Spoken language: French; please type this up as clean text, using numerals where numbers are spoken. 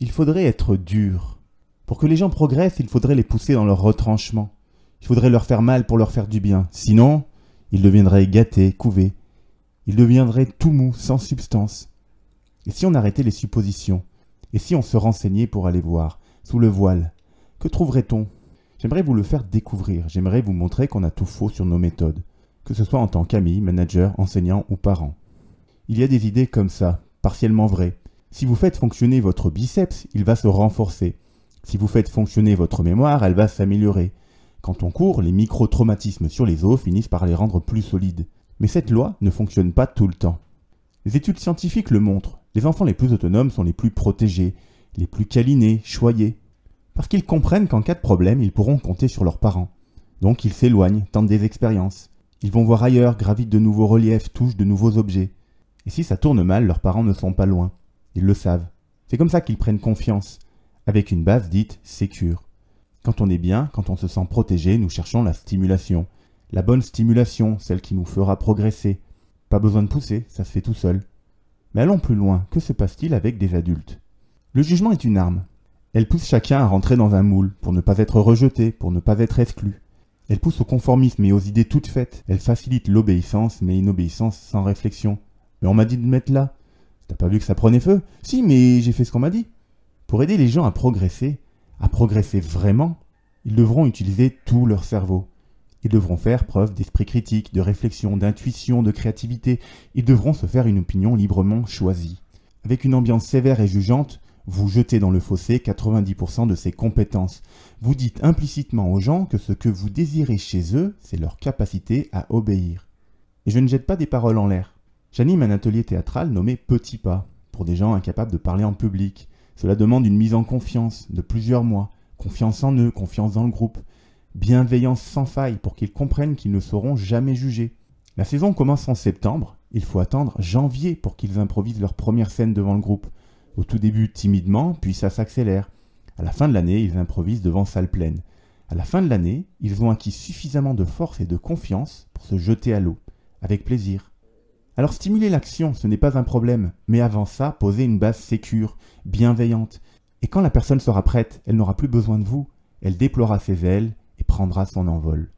Il faudrait être dur. Pour que les gens progressent, il faudrait les pousser dans leur retranchement. Il faudrait leur faire mal pour leur faire du bien. Sinon, ils deviendraient gâtés, couvés. Ils deviendraient tout mous, sans substance. Et si on arrêtait les suppositions? Et si on se renseignait pour aller voir, sous le voile? Que trouverait-on? J'aimerais vous le faire découvrir. J'aimerais vous montrer qu'on a tout faux sur nos méthodes, que ce soit en tant qu'ami, manager, enseignant ou parent. Il y a des idées comme ça, partiellement vraies. Si vous faites fonctionner votre biceps, il va se renforcer. Si vous faites fonctionner votre mémoire, elle va s'améliorer. Quand on court, les micro-traumatismes sur les os finissent par les rendre plus solides. Mais cette loi ne fonctionne pas tout le temps. Les études scientifiques le montrent. Les enfants les plus autonomes sont les plus protégés, les plus câlinés, choyés. Parce qu'ils comprennent qu'en cas de problème, ils pourront compter sur leurs parents. Donc ils s'éloignent, tentent des expériences. Ils vont voir ailleurs, gravitent de nouveaux reliefs, touchent de nouveaux objets. Et si ça tourne mal, leurs parents ne sont pas loin. Ils le savent. C'est comme ça qu'ils prennent confiance, avec une base dite « sécure ». Quand on est bien, quand on se sent protégé, nous cherchons la stimulation. La bonne stimulation, celle qui nous fera progresser. Pas besoin de pousser, ça se fait tout seul. Mais allons plus loin, que se passe-t-il avec des adultes? Le jugement est une arme. Elle pousse chacun à rentrer dans un moule, pour ne pas être rejeté, pour ne pas être exclu. Elle pousse au conformisme et aux idées toutes faites. Elle facilite l'obéissance, mais une obéissance sans réflexion. Mais on m'a dit de mettre là. T'as pas vu que ça prenait feu? Si, mais j'ai fait ce qu'on m'a dit. Pour aider les gens à progresser vraiment, ils devront utiliser tout leur cerveau. Ils devront faire preuve d'esprit critique, de réflexion, d'intuition, de créativité. Ils devront se faire une opinion librement choisie. Avec une ambiance sévère et jugeante, vous jetez dans le fossé 90% de ces compétences. Vous dites implicitement aux gens que ce que vous désirez chez eux, c'est leur capacité à obéir. Et je ne jette pas des paroles en l'air. J'anime un atelier théâtral nommé Petit Pas, pour des gens incapables de parler en public. Cela demande une mise en confiance de plusieurs mois, confiance en eux, confiance dans le groupe, bienveillance sans faille pour qu'ils comprennent qu'ils ne seront jamais jugés. La saison commence en septembre, il faut attendre janvier pour qu'ils improvisent leur première scène devant le groupe. Au tout début timidement, puis ça s'accélère. À la fin de l'année, ils improvisent devant salle pleine. À la fin de l'année, ils ont acquis suffisamment de force et de confiance pour se jeter à l'eau, avec plaisir. Alors stimuler l'action, ce n'est pas un problème, mais avant ça, posez une base sécure, bienveillante. Et quand la personne sera prête, elle n'aura plus besoin de vous, elle déploiera ses ailes et prendra son envol.